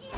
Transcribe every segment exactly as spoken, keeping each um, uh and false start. Yeah.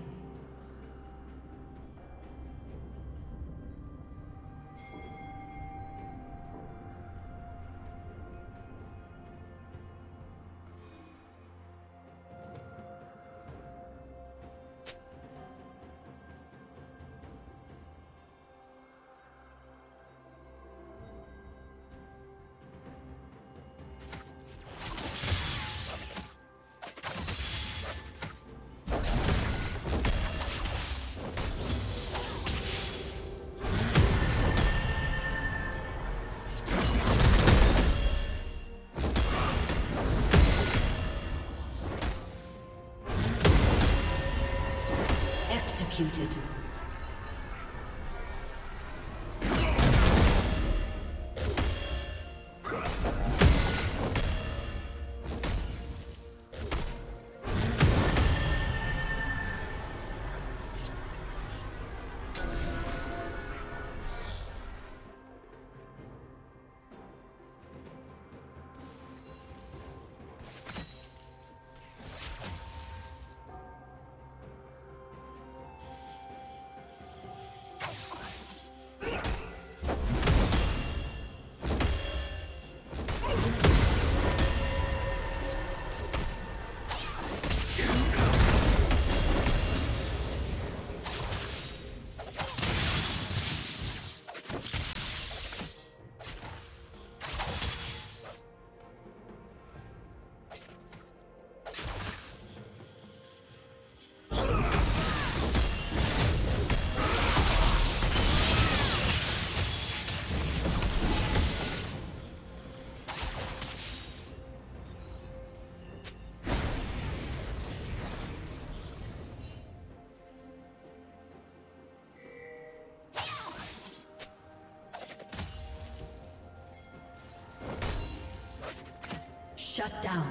Executed. Shut down.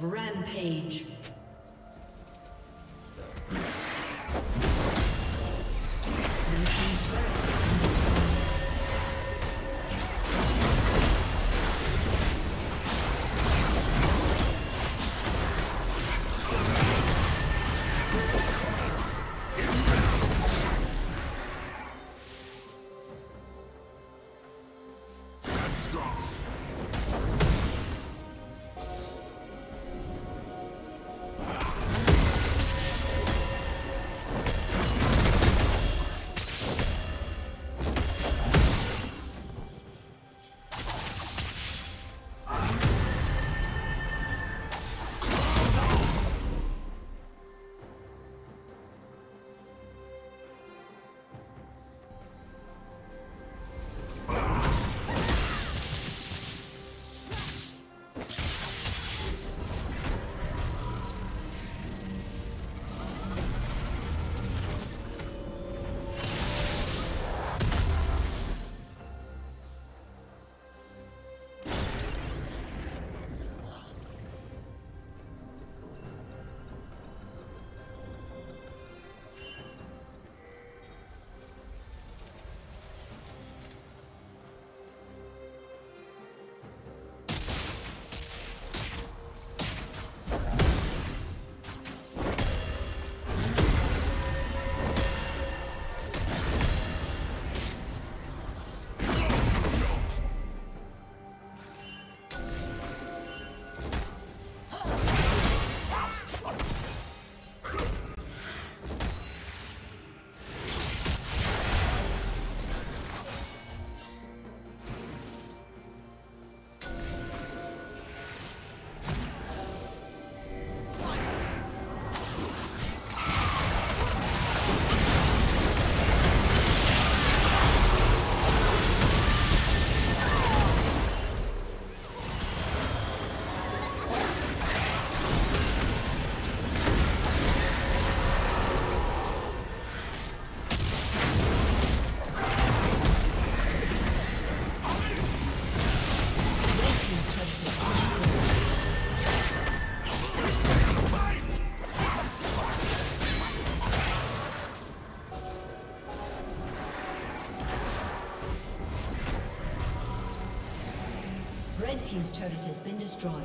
Rampage. Red team's turret has been destroyed.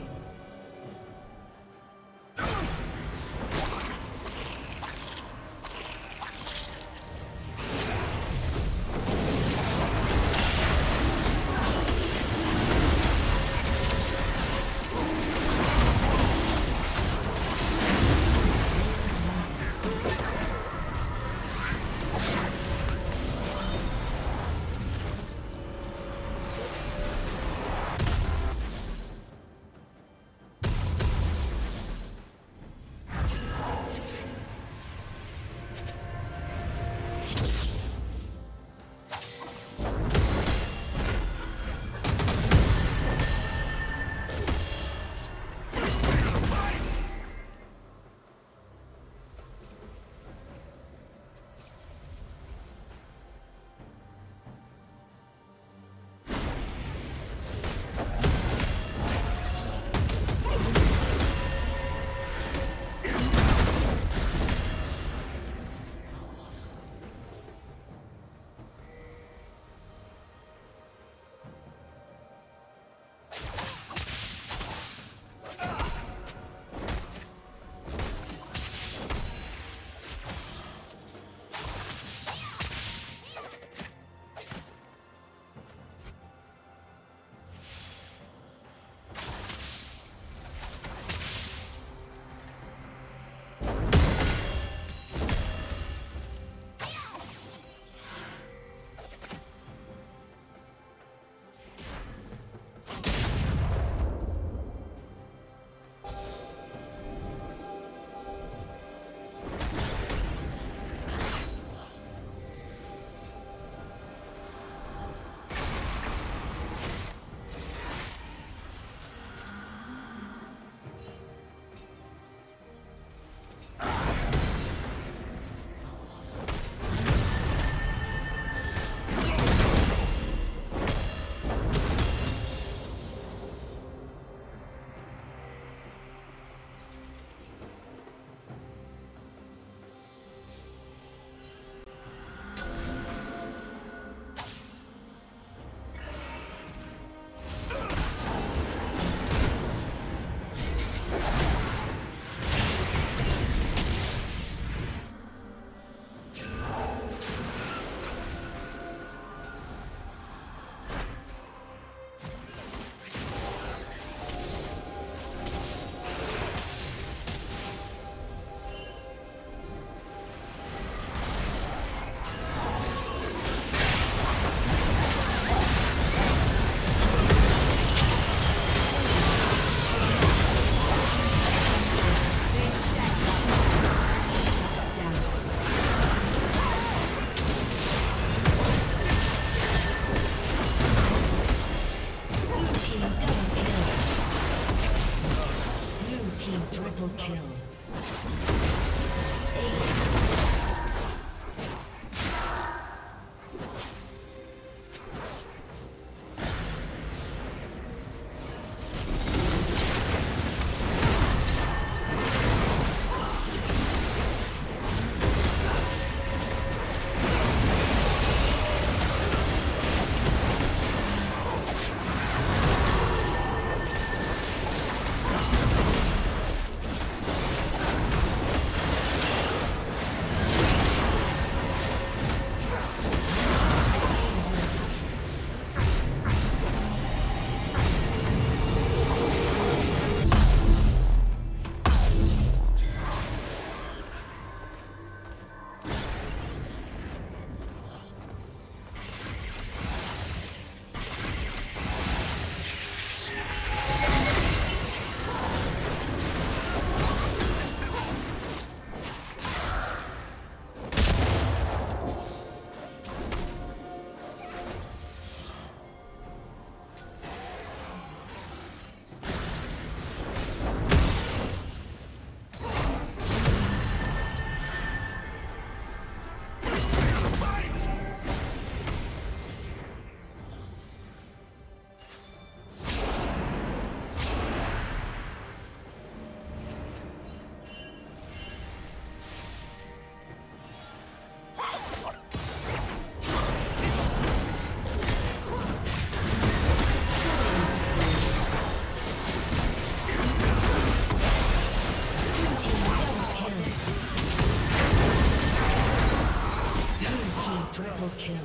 Double kill.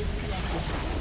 disconnected.